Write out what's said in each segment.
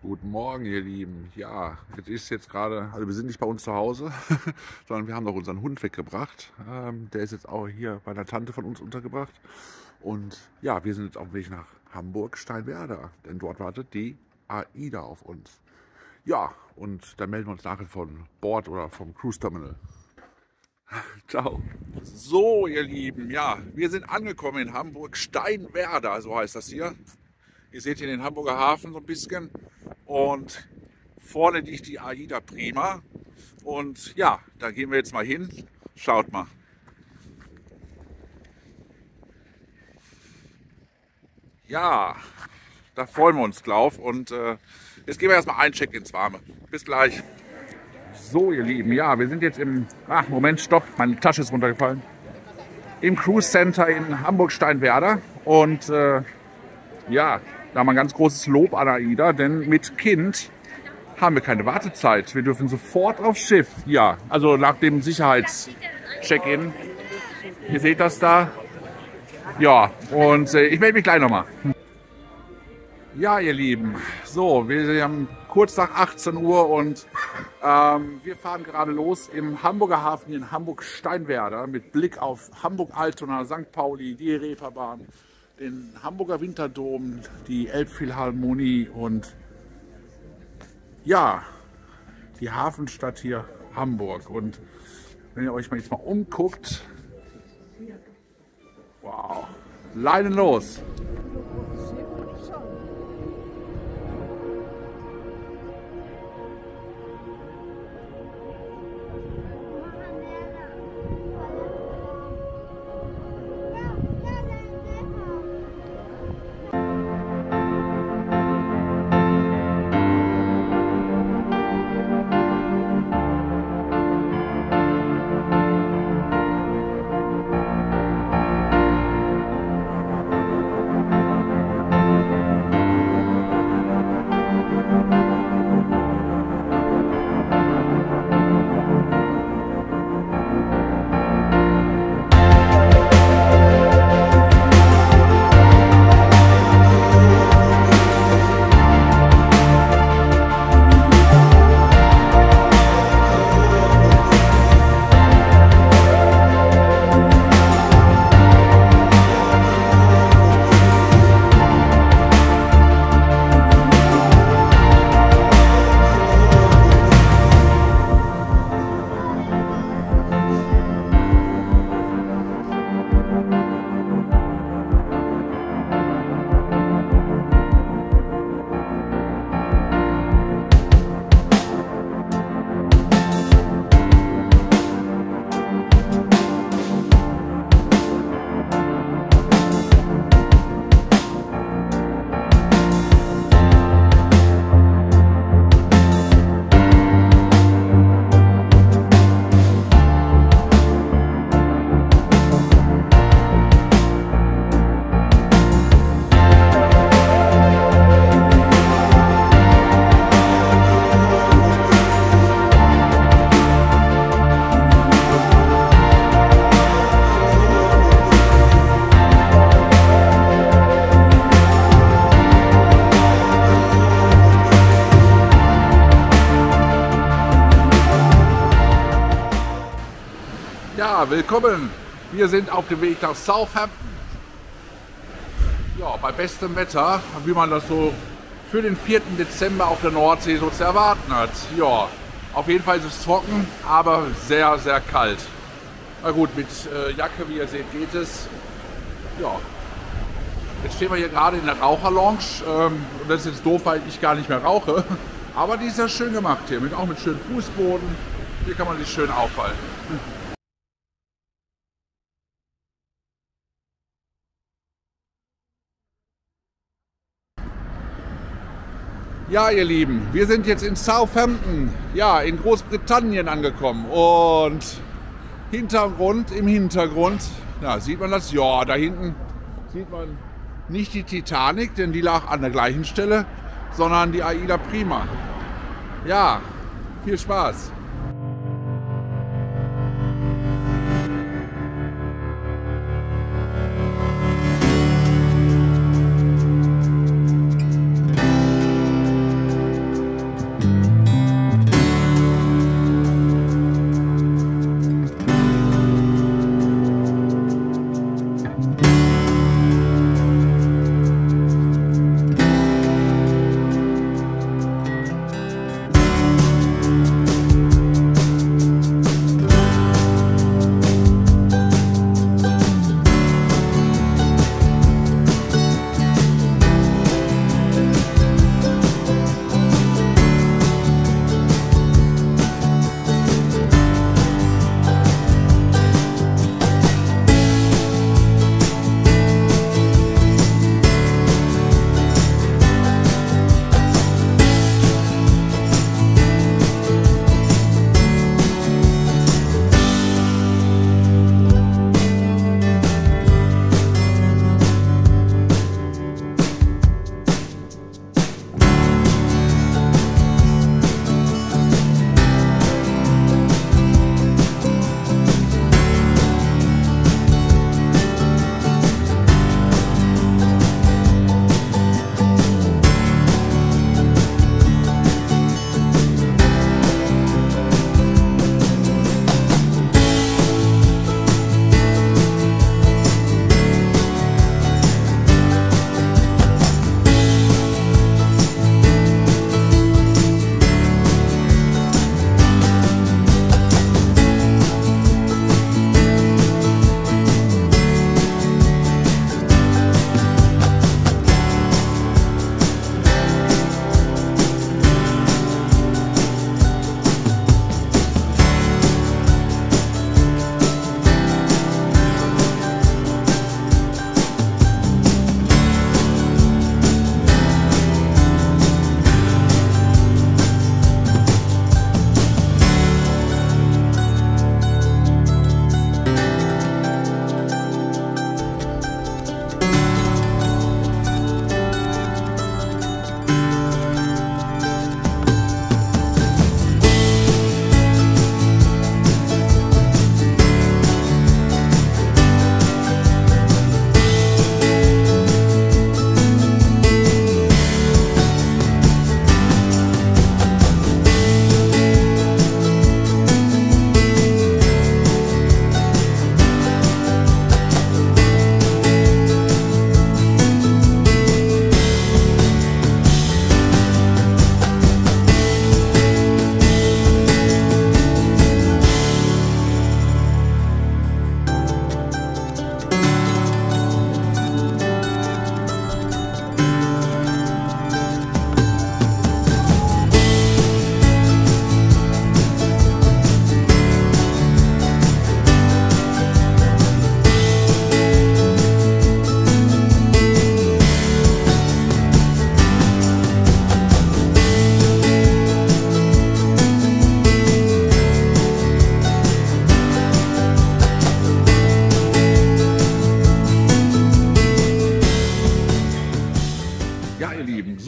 Guten Morgen, ihr Lieben. Ja, es ist jetzt gerade, also wir sind nicht bei uns zu Hause, sondern wir haben noch unseren Hund weggebracht. Der ist jetzt auch hier bei einer Tante von uns untergebracht. Und ja, wir sind jetzt auf dem Weg nach Hamburg-Steinwerder, denn dort wartet die AIDA auf uns. Ja, und dann melden wir uns nachher von Bord oder vom Cruise Terminal. Ciao. So, ihr Lieben, ja, wir sind angekommen in Hamburg-Steinwerder, so heißt das hier. Ihr seht hier den Hamburger Hafen so ein bisschen. Und vorne liegt die AIDA Prima. Und ja, da gehen wir jetzt mal hin. Schaut mal. Ja, da freuen wir uns drauf. Und jetzt gehen wir erstmal einen Check ins Warme. Bis gleich. So, ihr Lieben, ja, wir sind jetzt im... Ach, Moment, stopp, meine Tasche ist runtergefallen. Im Cruise Center in Hamburg-Steinwerder. Und ja, da haben wir ein ganz großes Lob an AIDA, denn mit Kind haben wir keine Wartezeit. Wir dürfen sofort aufs Schiff. Ja, also nach dem Sicherheitscheck-in. Ihr seht das da. Ja, und ich melde mich gleich nochmal. Ja, ihr Lieben, so, wir haben kurz nach 18 Uhr und wir fahren gerade los im Hamburger Hafen in Hamburg-Steinwerder mit Blick auf Hamburg-Altona, St. Pauli, die Reeperbahn, den Hamburger Winterdom, die Elbphilharmonie und ja, die Hafenstadt hier Hamburg. Und wenn ihr euch jetzt mal umguckt, wow, Leinen los! Willkommen! Wir sind auf dem Weg nach Southampton. Ja, bei bestem Wetter, wie man das so für den 4. Dezember auf der Nordsee so zu erwarten hat. Ja, auf jeden Fall ist es trocken, aber sehr, sehr kalt. Na gut, mit Jacke, wie ihr seht, geht es. Ja, jetzt stehen wir hier gerade in der Raucherlounge. Und das ist jetzt doof, weil ich gar nicht mehr rauche. Aber die ist ja schön gemacht hier, auch mit schönem Fußboden. Hier kann man sich schön aufhalten. Ja, ihr Lieben, wir sind jetzt in Southampton, ja, in Großbritannien angekommen und im Hintergrund, ja, sieht man das? Ja, da hinten sieht man nicht die Titanic, denn die lag an der gleichen Stelle, sondern die AIDA Prima. Ja, viel Spaß!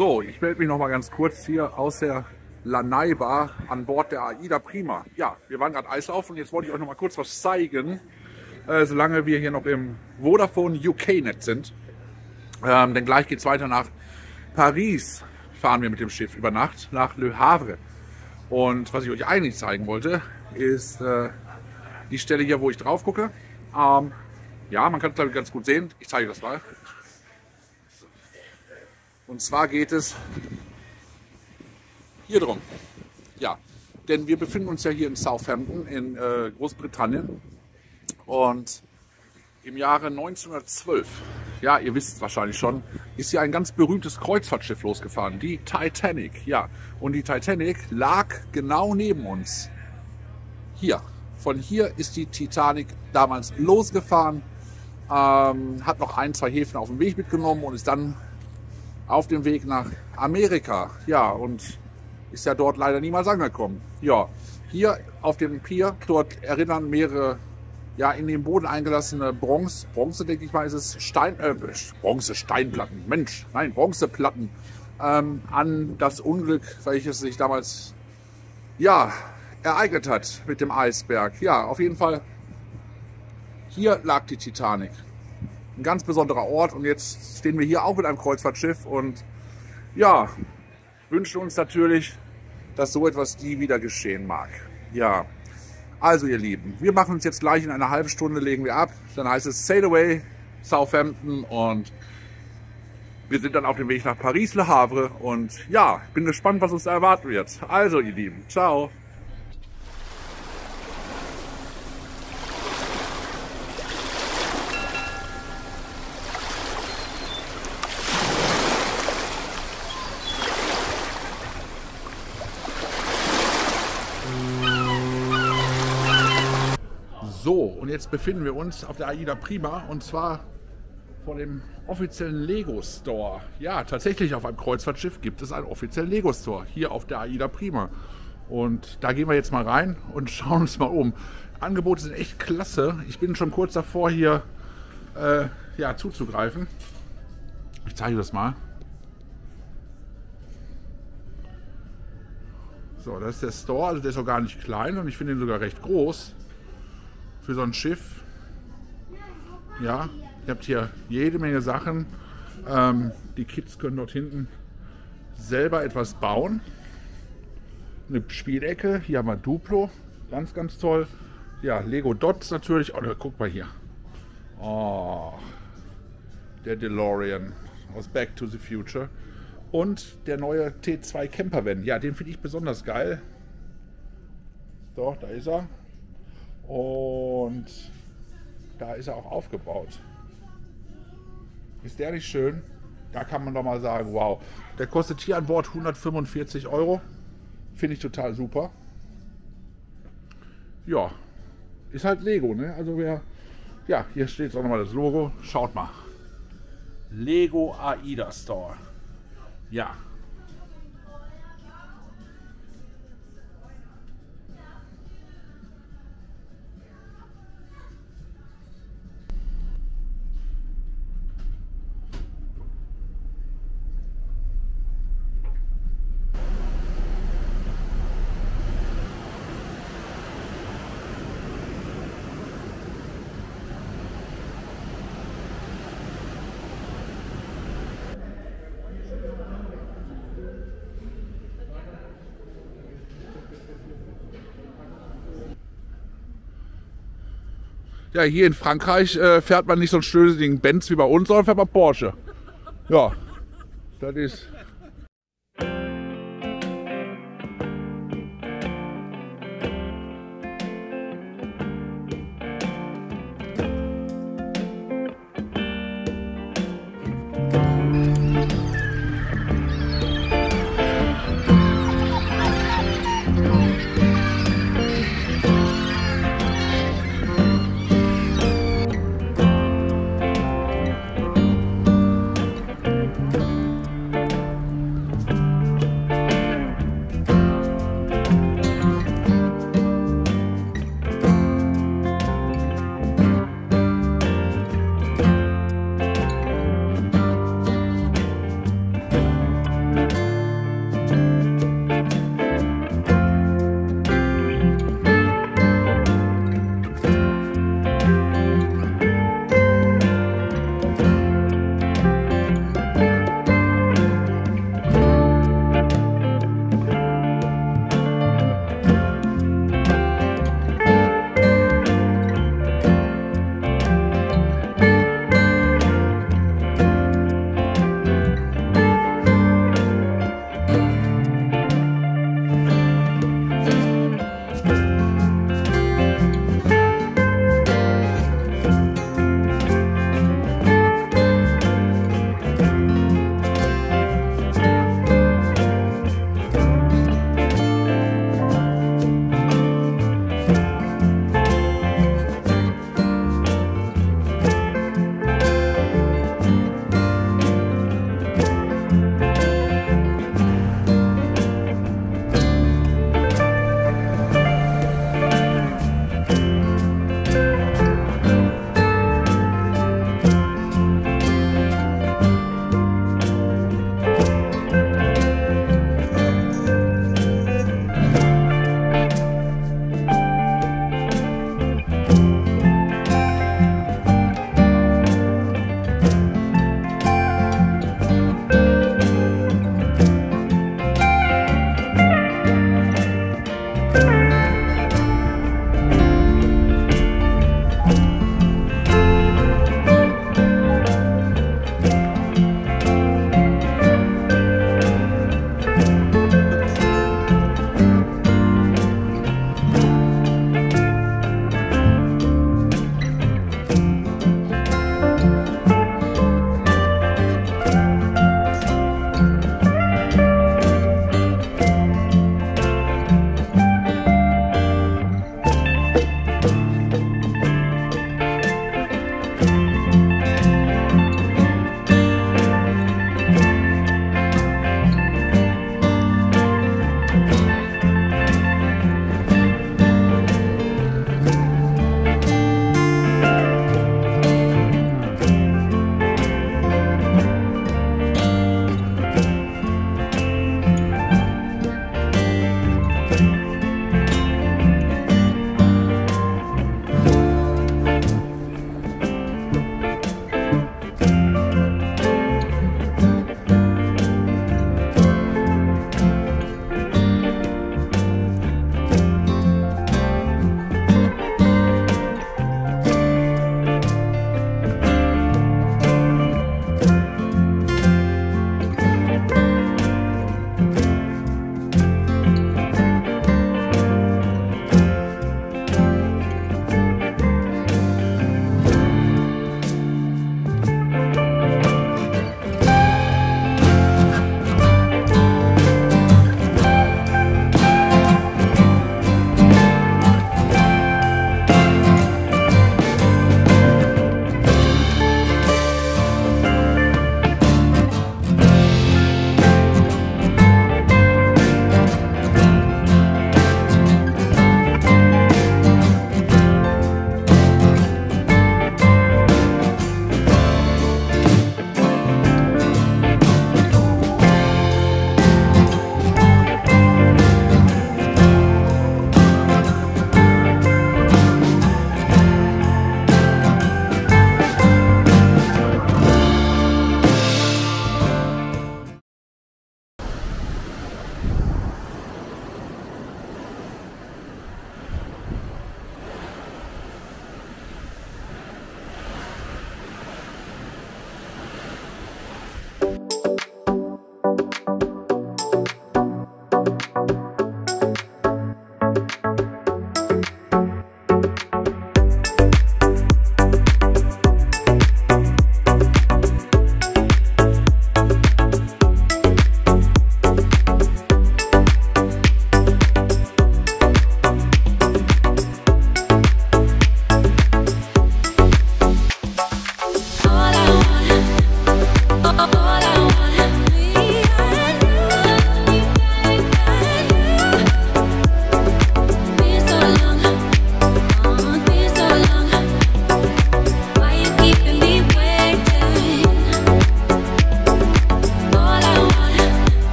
So, ich melde mich noch mal ganz kurz hier aus der Lanai-Bar an Bord der AIDA Prima. Ja, wir waren gerade Eislaufen und jetzt wollte ich euch noch mal kurz was zeigen, solange wir hier noch im Vodafone UK-Netz sind. Denn gleich geht es weiter nach Paris, fahren wir mit dem Schiff über Nacht nach Le Havre. Und was ich euch eigentlich zeigen wollte, ist die Stelle hier, wo ich drauf gucke. Ja, man kann es, glaube ich, ganz gut sehen. Ich zeige das mal. Und zwar geht es hier drum. Ja, denn wir befinden uns ja hier in Southampton in Großbritannien. Und im Jahre 1912, ja, ihr wisst es wahrscheinlich schon, ist hier ein ganz berühmtes Kreuzfahrtschiff losgefahren, die Titanic. Ja, und die Titanic lag genau neben uns. Hier. Von hier ist die Titanic damals losgefahren, hat noch ein, zwei Häfen auf dem Weg mitgenommen und ist dann auf dem Weg nach Amerika. Ja, und ist ja dort leider niemals angekommen. Ja, hier auf dem Pier, dort erinnern mehrere, ja, in den Boden eingelassene Bronze, denke ich mal, ist es Bronzeplatten an das Unglück, welches sich damals, ja, ereignet hat mit dem Eisberg. Ja, auf jeden Fall, hier lag die Titanic. Ein ganz besonderer Ort und jetzt stehen wir hier auch mit einem Kreuzfahrtschiff und ja, wünschen uns natürlich, dass so etwas nie wieder geschehen mag. Ja, also ihr Lieben, wir machen uns jetzt gleich in einer halben Stunde, legen wir ab, dann heißt es Sail Away, Southampton und wir sind dann auf dem Weg nach Paris, Le Havre und ja, bin gespannt, was uns da erwarten wird. Also ihr Lieben, ciao! So, und jetzt befinden wir uns auf der AIDA Prima und zwar vor dem offiziellen Lego Store. Ja, tatsächlich auf einem Kreuzfahrtschiff gibt es einen offiziellen Lego Store hier auf der AIDA Prima. Und da gehen wir jetzt mal rein und schauen uns mal um. Angebote sind echt klasse. Ich bin schon kurz davor hier ja, zuzugreifen. Ich zeige das mal. So, das ist der Store. Also der ist auch gar nicht klein und ich finde ihn sogar recht groß. Für so ein Schiff. Ja, ihr habt hier jede Menge Sachen. Die Kids können dort hinten selber etwas bauen. Eine Spielecke, hier haben wir Duplo, ganz, ganz toll. Ja, Lego Dots natürlich. Oh, guck mal hier. Oh, der DeLorean aus Back to the Future. Und der neue T2 Camper Van. Ja, den finde ich besonders geil. So, da ist er. Und da ist er auch aufgebaut. Ist der nicht schön? Da kann man doch mal sagen, wow. Der kostet hier an Bord 145 €. Finde ich total super. Ja, ist halt Lego, ne? Also wer, ja, hier steht auch nochmal das Logo. Schaut mal. Lego AIDA Store. Ja. Ja, hier in Frankreich fährt man nicht so einen stößigen Benz wie bei uns, sondern fährt man Porsche. Ja, das ist...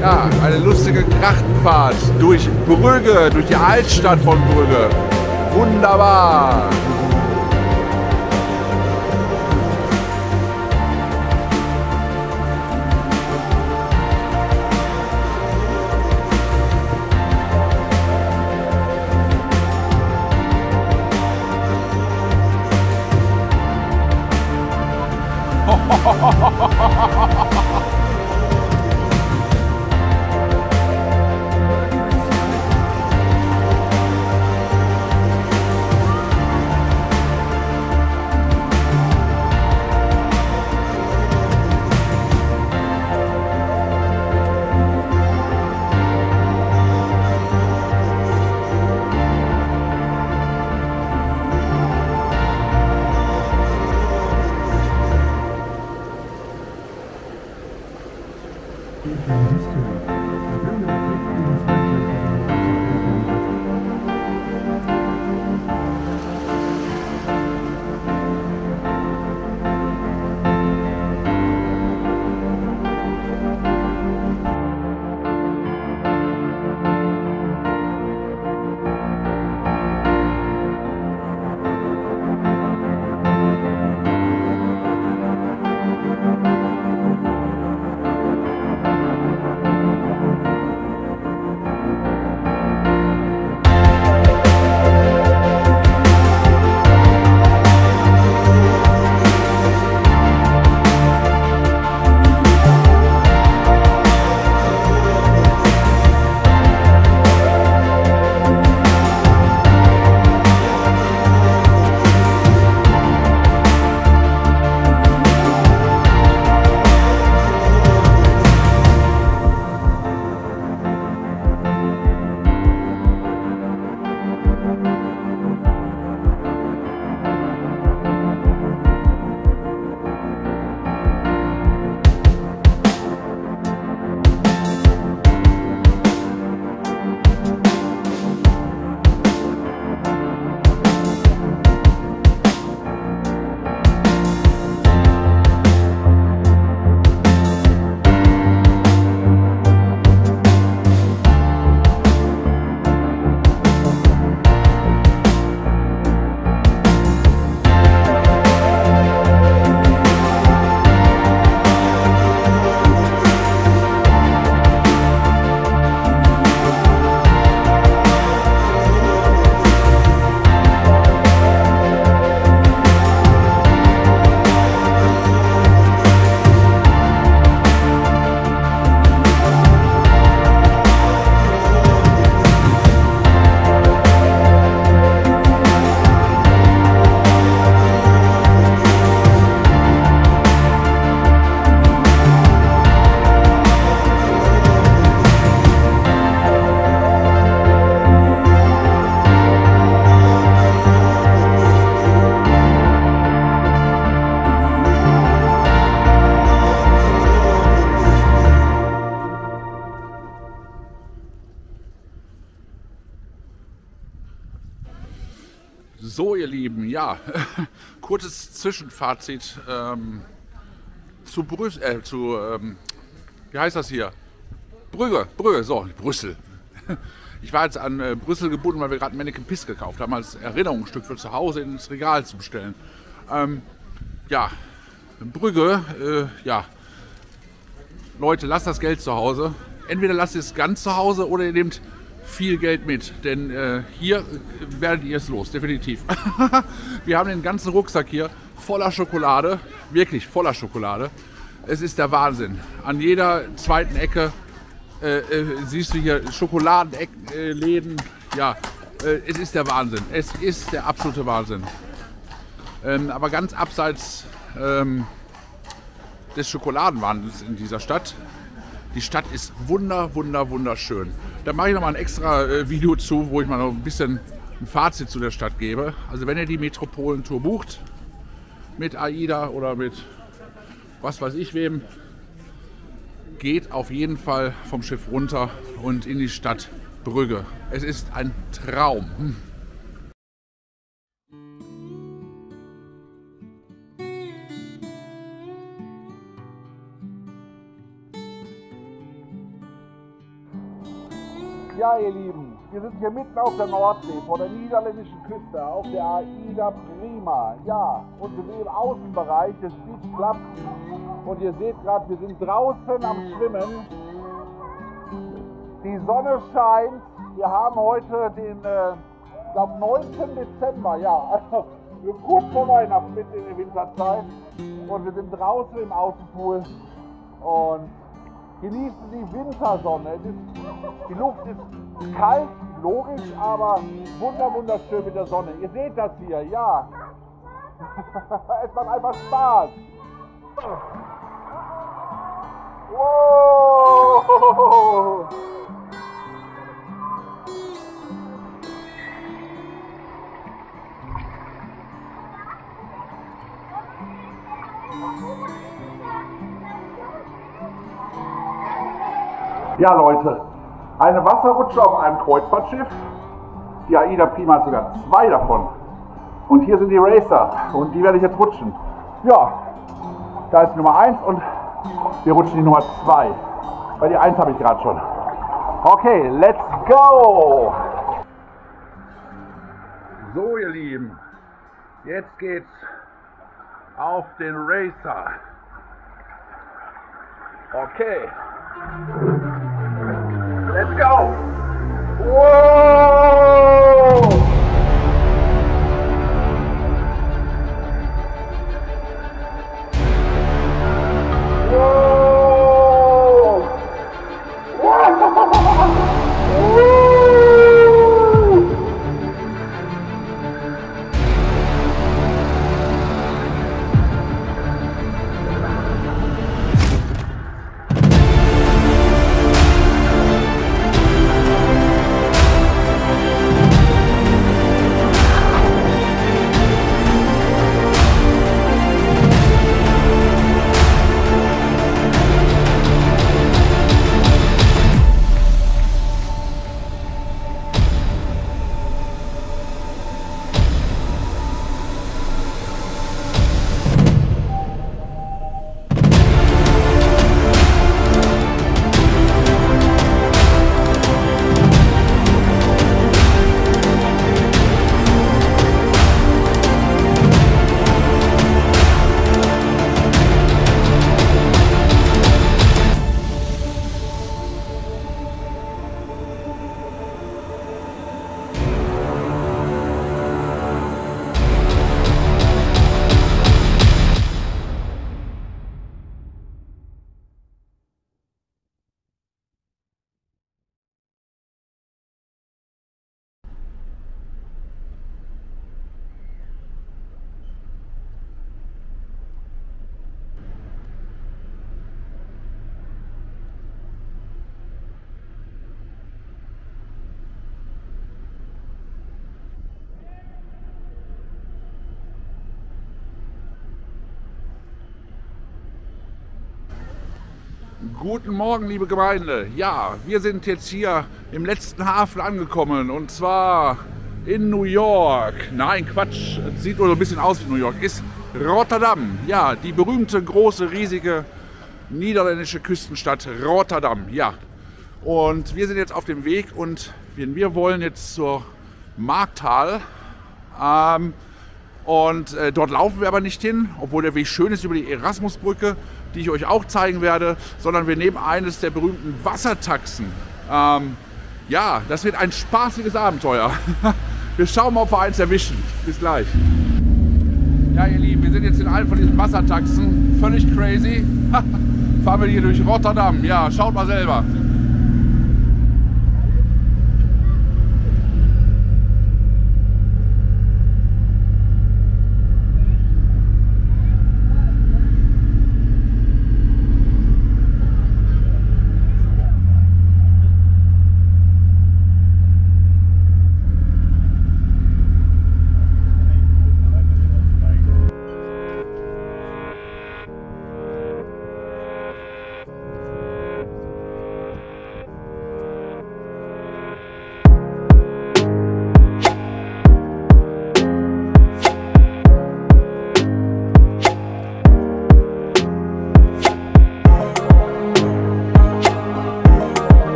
Ja, eine lustige Krachtenfahrt durch Brügge, durch die Altstadt von Brügge. Wunderbar! So, ihr Lieben, ja, kurzes Zwischenfazit zu Brüssel, wie heißt das hier? Brügge, so, Brüssel. Ich war jetzt an Brüssel gebunden, weil wir gerade Manneken Piss gekauft haben, als Erinnerungsstück für zu Hause ins Regal zu bestellen. Ja, Brügge, ja, Leute, lasst das Geld zu Hause. Entweder lasst ihr es ganz zu Hause oder ihr nehmt viel Geld mit, denn hier werdet ihr es los, definitiv. Wir haben den ganzen Rucksack hier voller Schokolade, wirklich voller Schokolade. Es ist der Wahnsinn. An jeder zweiten Ecke siehst du hier Schokoladenläden. Ja, es ist der Wahnsinn. Es ist der absolute Wahnsinn. Aber ganz abseits des Schokoladenwandels in dieser Stadt. Die Stadt ist wunderschön. Da mache ich noch mal ein extra Video zu, wo ich mal noch ein bisschen ein Fazit zu der Stadt gebe. Also wenn ihr die Metropolentour bucht, mit AIDA oder mit was weiß ich wem, geht auf jeden Fall vom Schiff runter und in die Stadt Brügge. Es ist ein Traum. Ja, ihr Lieben, wir sind hier mitten auf der Nordsee, vor der niederländischen Küste, auf der AIDA Prima. Ja, und wir sind im Außenbereich des Beach Clubs. Und ihr seht gerade, wir sind draußen am Schwimmen. Die Sonne scheint. Wir haben heute den, ich glaube, 19. Dezember. Ja, also kurz vor Weihnachten, mitten in der Winterzeit. Und wir sind draußen im Außenpool. Und genießen die Wintersonne. Die Luft ist kalt, logisch, aber wunderschön mit der Sonne. Ihr seht das hier, ja. Es macht einfach Spaß. Wow. Ja, Leute, eine Wasserrutsche auf einem Kreuzfahrtschiff. Die AIDA Prima hat sogar zwei davon. Und hier sind die Racer und die werde ich jetzt rutschen. Ja, da ist Nummer 1 und wir rutschen die Nummer 2. Weil die 1 habe ich gerade schon. Okay, let's go! So, ihr Lieben, jetzt geht's auf den Racer. Okay. Let's go! Whoa! Whoa! Whoa! Guten Morgen, liebe Gemeinde. Ja, wir sind jetzt hier im letzten Hafen angekommen und zwar in New York. Nein, Quatsch, sieht nur so ein bisschen aus wie New York. Ist Rotterdam. Ja, die berühmte, große, riesige niederländische Küstenstadt Rotterdam. Ja, und wir sind jetzt auf dem Weg und wir wollen jetzt zur Markthal. Dort laufen wir aber nicht hin, obwohl der Weg schön ist über die Erasmusbrücke, die ich euch auch zeigen werde, sondern wir nehmen eines der berühmten Wassertaxen. Ja, das wird ein spaßiges Abenteuer. Wir schauen mal, ob wir eins erwischen. Bis gleich. Ja, ihr Lieben, wir sind jetzt in einem von diesen Wassertaxen. Völlig crazy. Fahren wir hier durch Rotterdam. Ja, schaut mal selber.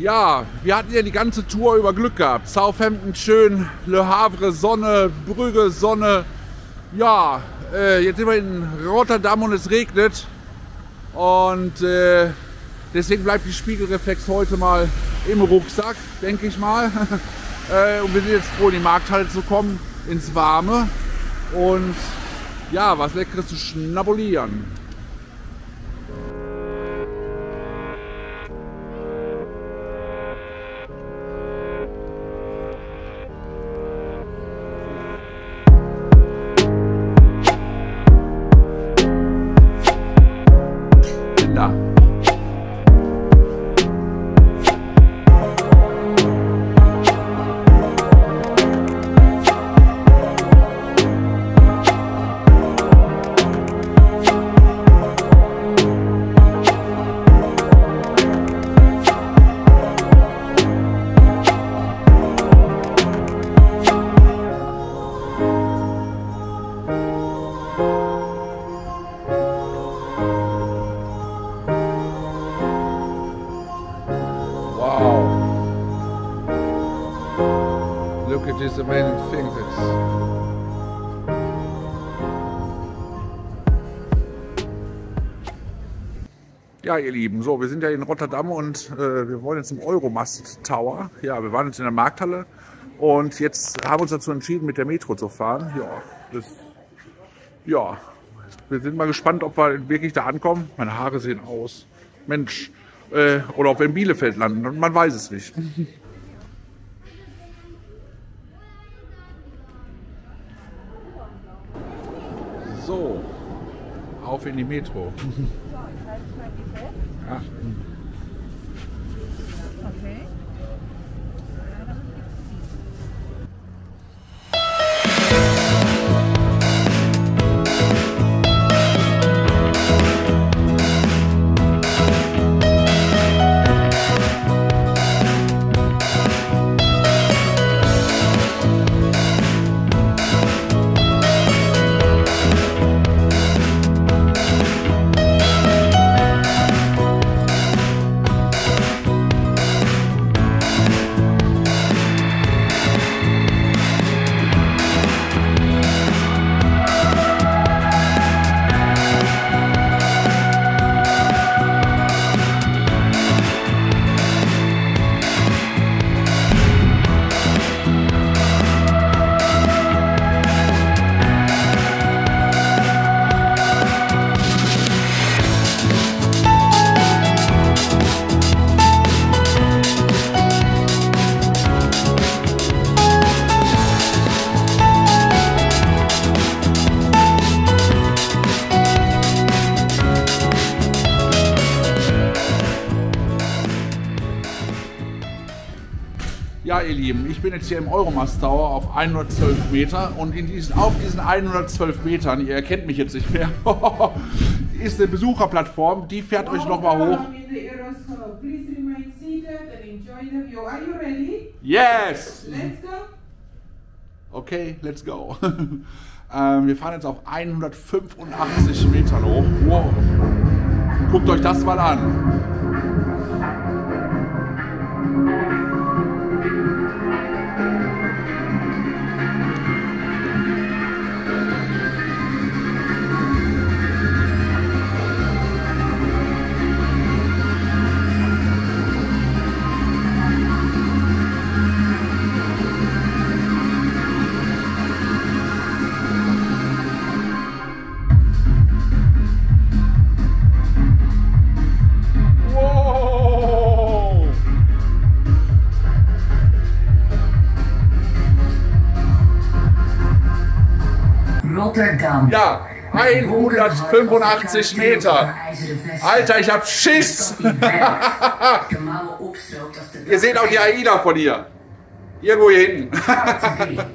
Ja, wir hatten ja die ganze Tour über Glück gehabt. Southampton schön, Le Havre Sonne, Brügge Sonne. Ja, jetzt sind wir in Rotterdam und es regnet. Und deswegen bleibt die Spiegelreflex heute mal im Rucksack, denke ich mal. Und wir sind jetzt froh, in die Markthalle zu kommen, ins Warme. Und ja, was Leckeres zu schnabulieren. Is amazing thing this. Ja, ihr Lieben, so, wir sind ja in Rotterdam und wir wollen jetzt im Euromast Tower. Ja, wir waren jetzt in der Markthalle und jetzt haben wir uns dazu entschieden, mit der Metro zu fahren. Ja, wir sind mal gespannt, ob wir wirklich da ankommen. Meine Haare sehen aus. Mensch, oder ob wir in Bielefeld landen, man weiß es nicht. So, auf in die Metro. Ja. Ja, ihr Lieben, ich bin jetzt hier im Euromast Tower auf 112 Meter und auf diesen 112 Metern, ihr erkennt mich jetzt nicht mehr, ist eine Besucherplattform, die fährt euch nochmal hoch. Yes! Let's go! Okay, let's go. Wir fahren jetzt auf 185 Metern hoch. Wow. Guckt euch das mal an. Ja, 185 Meter. Alter, ich hab Schiss. Ihr seht auch die AIDA von hier. Irgendwo hier hinten.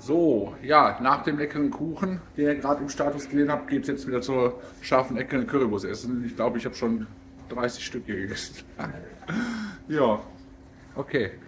So, ja, nach dem leckeren Kuchen, den ihr gerade im Status gesehen habt, geht es jetzt wieder zur scharfen Ecke eine Currywurst essen. Ich glaube, ich habe schon 30 Stück hier gegessen. Ja, okay.